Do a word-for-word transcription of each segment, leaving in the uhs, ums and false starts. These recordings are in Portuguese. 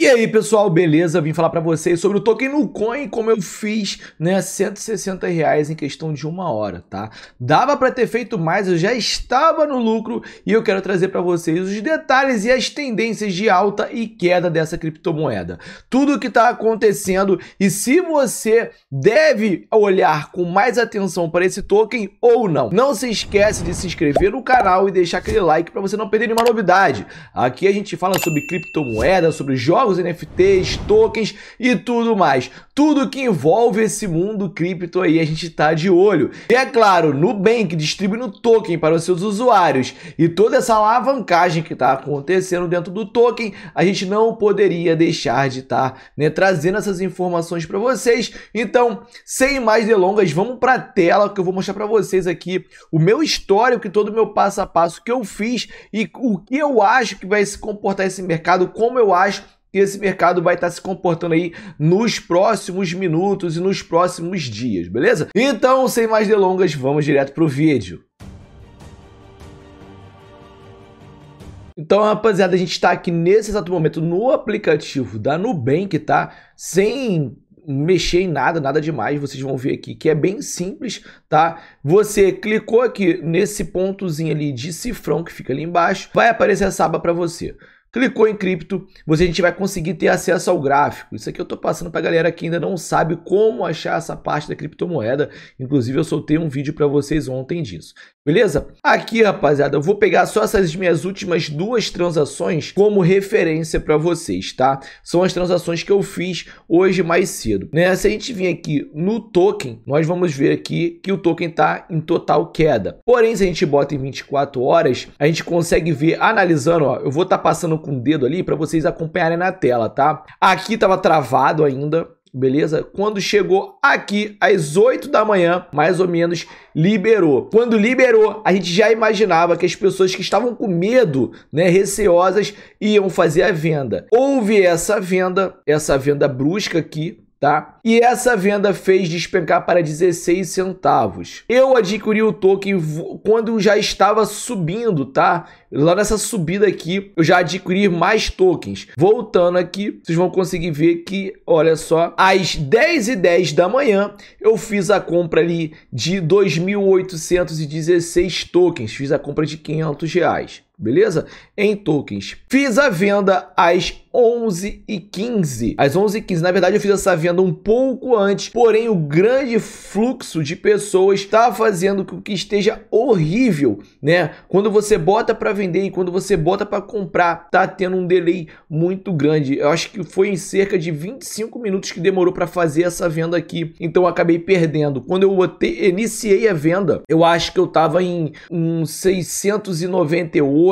E aí pessoal, beleza? Vim falar para vocês sobre o token NuCoin, como eu fiz, né, cento e sessenta reais em questão de uma hora, tá? Dava para ter feito mais, eu já estava no lucro e eu quero trazer para vocês os detalhes e as tendências de alta e queda dessa criptomoeda. Tudo o que está acontecendo e se você deve olhar com mais atenção para esse token ou não. Não se esquece de se inscrever no canal e deixar aquele like para você não perder nenhuma novidade. Aqui a gente fala sobre criptomoeda, sobre jogos, N F Ts, tokens e tudo mais. Tudo que envolve esse mundo cripto aí a gente tá de olho. E é claro, Nubank distribuindo token para os seus usuários e toda essa alavancagem que tá acontecendo dentro do token, a gente não poderia deixar de estar tá, né, trazendo essas informações para vocês. Então, sem mais delongas, vamos para a tela que eu vou mostrar para vocês aqui o meu histórico e todo o meu passo a passo que eu fiz e o que eu acho que vai se comportar esse mercado, como eu acho que esse mercado vai estar se comportando aí nos próximos minutos e nos próximos dias, beleza? Então, sem mais delongas, vamos direto pro vídeo. Então, rapaziada, a gente está aqui nesse exato momento no aplicativo da Nubank, tá? Sem mexer em nada, nada demais, vocês vão ver aqui que é bem simples, tá? Você clicou aqui nesse pontozinho ali de cifrão que fica ali embaixo, vai aparecer essa aba para você. Clicou em cripto, você a gente vai conseguir ter acesso ao gráfico. Isso aqui eu tô passando pra galera que ainda não sabe como achar essa parte da criptomoeda. Inclusive eu soltei um vídeo para vocês ontem disso. Beleza? Aqui, rapaziada, eu vou pegar só essas minhas últimas duas transações como referência para vocês, tá? São as transações que eu fiz hoje mais cedo, né? Se a gente vir aqui no token, nós vamos ver aqui que o token tá em total queda. Porém, se a gente bota em vinte e quatro horas, a gente consegue ver analisando, ó, eu vou estar passando com o dedo ali para vocês acompanharem na tela, tá? Aqui tava travado ainda, beleza? Quando chegou aqui às oito da manhã, mais ou menos, liberou. Quando liberou, a gente já imaginava que as pessoas que estavam com medo, né, receosas, iam fazer a venda. Houve essa venda, essa venda brusca aqui, tá? E essa venda fez despencar para dezesseis centavos. Eu adquiri o token quando já estava subindo, tá? Lá nessa subida aqui, eu já adquiri mais tokens. Voltando aqui, vocês vão conseguir ver que, olha só, às dez e dez da manhã, eu fiz a compra ali de dois mil oitocentos e dezesseis tokens. Fiz a compra de quinhentos reais. Beleza? Em tokens. Fiz a venda às onze e quinze. Às onze e quinze. Na verdade, eu fiz essa venda um pouco antes. Porém, o grande fluxo de pessoas está fazendo com que esteja horrível, né? Quando você bota para vender e quando você bota para comprar, tá tendo um delay muito grande. Eu acho que foi em cerca de vinte e cinco minutos que demorou para fazer essa venda aqui. Então, eu acabei perdendo. Quando eu botei, iniciei a venda, eu acho que eu tava em um seiscentos e noventa e oito.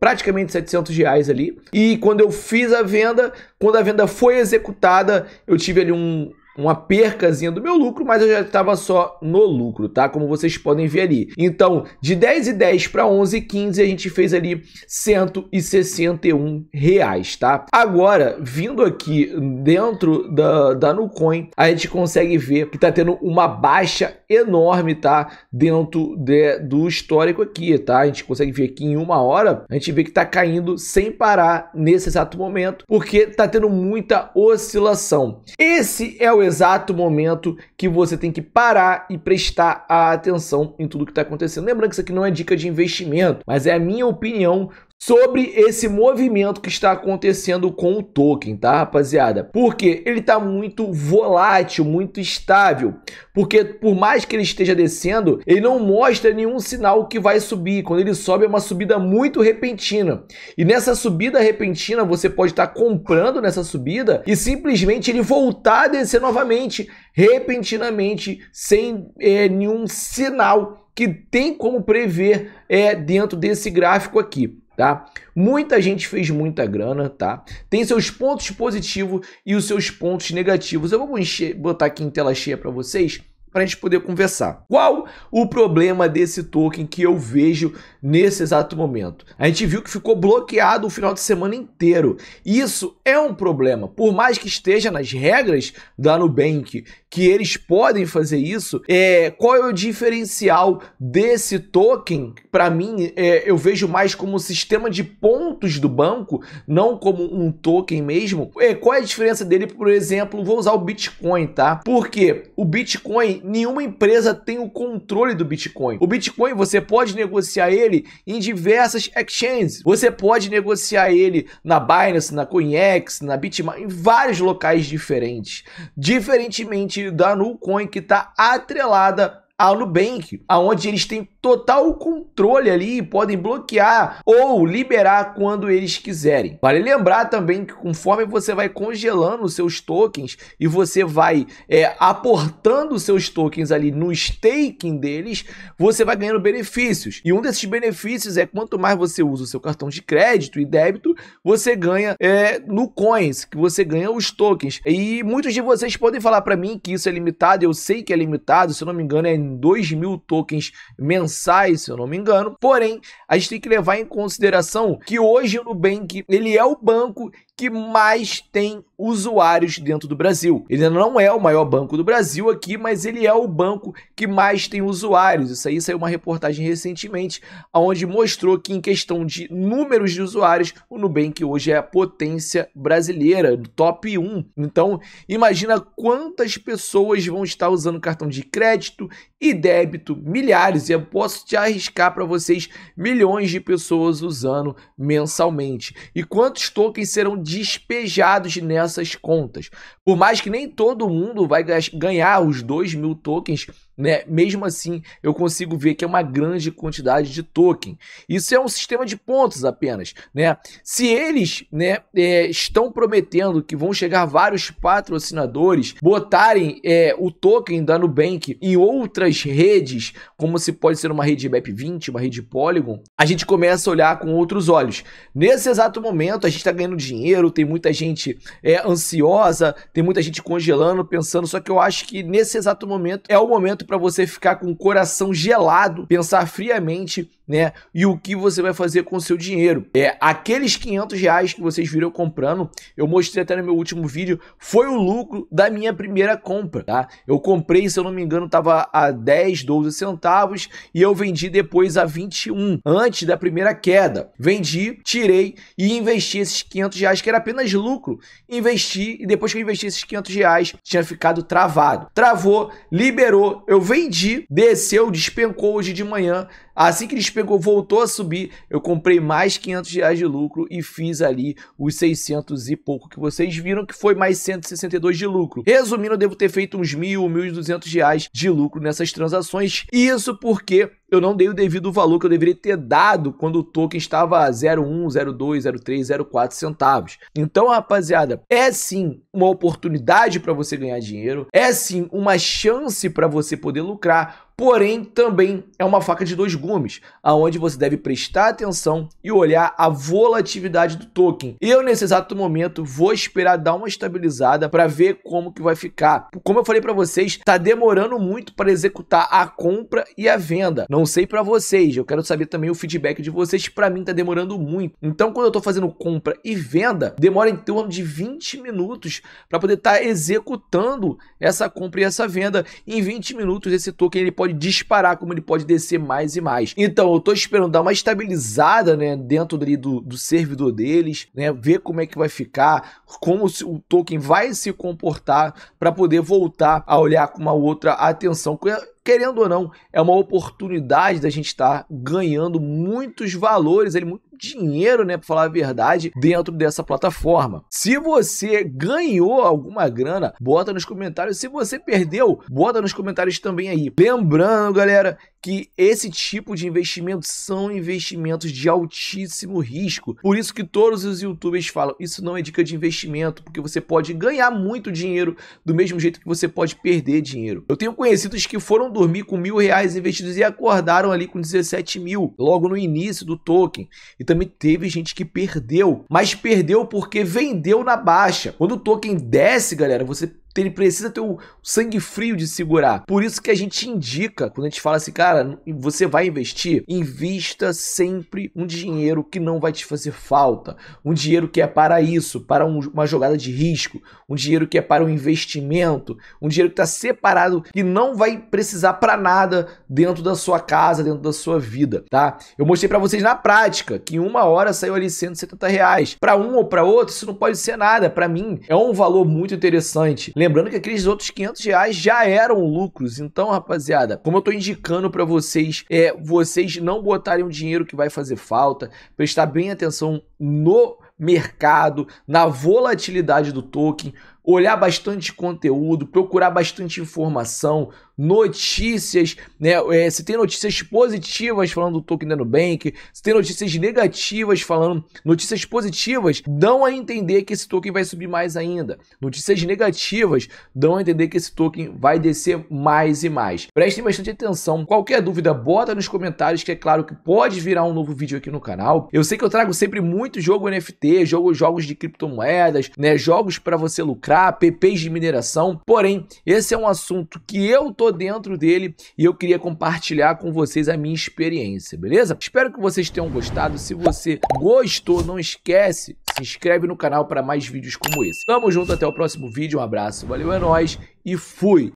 Praticamente setecentos reais ali. E quando eu fiz a venda, quando a venda foi executada, eu tive ali um, uma percazinha do meu lucro, mas eu já estava só no lucro, tá? Como vocês podem ver ali. Então, de dez e dez para onze e quinze, a gente fez ali cento e sessenta e um reais, tá? Agora, vindo aqui dentro da, da NuCoin, a gente consegue ver que tá tendo uma baixa enorme, tá? Dentro de, do histórico aqui, tá? A gente consegue ver aqui em uma hora, a gente vê que tá caindo sem parar nesse exato momento, porque tá tendo muita oscilação. Esse é o exato momento que você tem que parar e prestar a atenção em tudo que está acontecendo. Lembrando que isso aqui não é dica de investimento, mas é a minha opinião sobre esse movimento que está acontecendo com o token, tá, rapaziada? Porque ele está muito volátil, muito estável. Porque por mais que ele esteja descendo, ele não mostra nenhum sinal que vai subir. Quando ele sobe, é uma subida muito repentina. E nessa subida repentina, você pode estar comprando nessa subida e simplesmente ele voltar a descer novamente, repentinamente, sem é, nenhum sinal que tem como prever é, dentro desse gráfico aqui. Tá? Muita gente fez muita grana, tá? Tem seus pontos positivos e os seus pontos negativos. Eu vou encher, botar aqui em tela cheia para vocês para a gente poder conversar. Qual o problema desse token que eu vejo nesse exato momento? A gente viu que ficou bloqueado o final de semana inteiro. Isso é um problema. Por mais que esteja nas regras da Nubank que eles podem fazer isso, é, qual é o diferencial desse token? Para mim, é, eu vejo mais como um sistema de pontos do banco, não como um token mesmo. É, qual é a diferença dele? Por exemplo, vou usar o Bitcoin, tá? Porque o Bitcoin, nenhuma empresa tem o controle do Bitcoin. O Bitcoin, você pode negociar ele em diversas exchanges. Você pode negociar ele na Binance, na CoinEx, na Bitmain, em vários locais diferentes. Diferentemente da NuCoin, que está atrelada a Nubank, aonde eles têm total controle ali e podem bloquear ou liberar quando eles quiserem. Vale lembrar também que conforme você vai congelando os seus tokens e você vai é, aportando os seus tokens ali no staking deles, você vai ganhando benefícios. E um desses benefícios é quanto mais você usa o seu cartão de crédito e débito, você ganha é, NuCoins, que você ganha os tokens. E muitos de vocês podem falar para mim que isso é limitado, eu sei que é limitado, se eu não me engano é dois mil tokens mensais, se eu não me engano. Porém, a gente tem que levar em consideração que hoje o Nubank, ele é o banco que mais tem usuários dentro do Brasil. Ele não é o maior banco do Brasil aqui, mas ele é o banco que mais tem usuários. Isso aí saiu uma reportagem recentemente, onde mostrou que em questão de números de usuários, o Nubank hoje é a potência brasileira, do top um. Então, imagina quantas pessoas vão estar usando cartão de crédito e débito, milhares, e eu posso te arriscar para vocês, milhões de pessoas usando mensalmente. E quantos tokens serão despejados nessas contas? Por mais que nem todo mundo vai ganhar os dois mil tokens, né? Mesmo assim, eu consigo ver que é uma grande quantidade de token. Isso é um sistema de pontos apenas, né? Se eles, né, é, estão prometendo que vão chegar vários patrocinadores, botarem é, o token da Nubank em outras redes, como se pode ser uma rede B E P vinte, uma rede Polygon, a gente começa a olhar com outros olhos. Nesse exato momento, a gente está ganhando dinheiro, tem muita gente é, ansiosa, tem muita gente congelando, pensando, só que eu acho que nesse exato momento é o momento para você ficar com o coração gelado, pensar friamente, né? E o que você vai fazer com o seu dinheiro. É, aqueles quinhentos reais que vocês viram comprando, eu mostrei até no meu último vídeo, foi o lucro da minha primeira compra, tá? Eu comprei, se eu não me engano, tava a dez, doze centavos e eu vendi depois a vinte e um, antes da primeira queda. Vendi, tirei e investi esses quinhentos reais, que era apenas lucro. Investi e depois que eu investi esses quinhentos reais, tinha ficado travado. Travou, liberou, eu vendi, desceu, despencou hoje de manhã. Assim que despegou, voltou a subir, eu comprei mais quinhentos reais de lucro e fiz ali os seiscentos e pouco que vocês viram, que foi mais cento e sessenta e dois de lucro. Resumindo, eu devo ter feito uns mil, mil e duzentos reais de lucro nessas transações. E isso porque eu não dei o devido valor que eu deveria ter dado quando o token estava a zero um, zero dois, zero três, zero quatro centavos. Então, rapaziada, é sim uma oportunidade para você ganhar dinheiro, é sim uma chance para você poder lucrar, porém também é uma faca de dois gumes, aonde você deve prestar atenção e olhar a volatilidade do token. Eu, nesse exato momento, vou esperar dar uma estabilizada para ver como que vai ficar. Como eu falei para vocês, tá demorando muito para executar a compra e a venda. Não Não sei para vocês, eu quero saber também o feedback de vocês, para mim tá demorando muito. Então, quando eu tô fazendo compra e venda, demora em torno de vinte minutos para poder estar tá executando essa compra e essa venda. Em vinte minutos esse token ele pode disparar, como ele pode descer mais e mais. Então, eu tô esperando dar uma estabilizada, né, dentro ali do, do servidor deles, né, ver como é que vai ficar, como o token vai se comportar, para poder voltar a olhar com uma outra atenção. Querendo ou não, é uma oportunidade da gente estar ganhando muitos valores, ele muito dinheiro, né, para falar a verdade, dentro dessa plataforma. Se você ganhou alguma grana, bota nos comentários. Se você perdeu, bota nos comentários também aí. Lembrando, galera, que esse tipo de investimento são investimentos de altíssimo risco. Por isso que todos os youtubers falam, isso não é dica de investimento, porque você pode ganhar muito dinheiro do mesmo jeito que você pode perder dinheiro. Eu tenho conhecidos que foram dormir com mil reais investidos e acordaram ali com dezessete mil, logo no início do token. E também teve gente que perdeu, mas perdeu porque vendeu na baixa. Quando o token desce, galera, você Ele precisa ter o sangue frio de segurar. Por isso que a gente indica, quando a gente fala assim, cara, você vai investir, invista sempre um dinheiro que não vai te fazer falta, um dinheiro que é para isso, para um, uma jogada de risco, um dinheiro que é para um investimento, um dinheiro que está separado, que não vai precisar para nada dentro da sua casa, dentro da sua vida, tá? Eu mostrei para vocês na prática, que em uma hora saiu ali cento e setenta reais. Para um ou para outro, isso não pode ser nada. Para mim, é um valor muito interessante. Lembrando que aqueles outros quinhentos reais já eram lucros. Então, rapaziada, como eu tô indicando para vocês, é vocês não botarem um dinheiro que vai fazer falta, prestar bem atenção no mercado, na volatilidade do token, olhar bastante conteúdo, procurar bastante informação, notícias, né? É, se tem notícias positivas falando do token da Nubank, se tem notícias negativas falando, notícias positivas dão a entender que esse token vai subir mais ainda. Notícias negativas dão a entender que esse token vai descer mais e mais. Prestem bastante atenção. Qualquer dúvida, bota nos comentários, que é claro que pode virar um novo vídeo aqui no canal. Eu sei que eu trago sempre muito jogo N F T, jogo, jogos de criptomoedas, né? Jogos para você lucrar, apps de mineração, porém esse é um assunto que eu tô dentro dele e eu queria compartilhar com vocês a minha experiência, beleza? Espero que vocês tenham gostado. Se você gostou, não esquece, se inscreve no canal para mais vídeos como esse. Tamo junto, até o próximo vídeo, um abraço, valeu, é nóis e fui!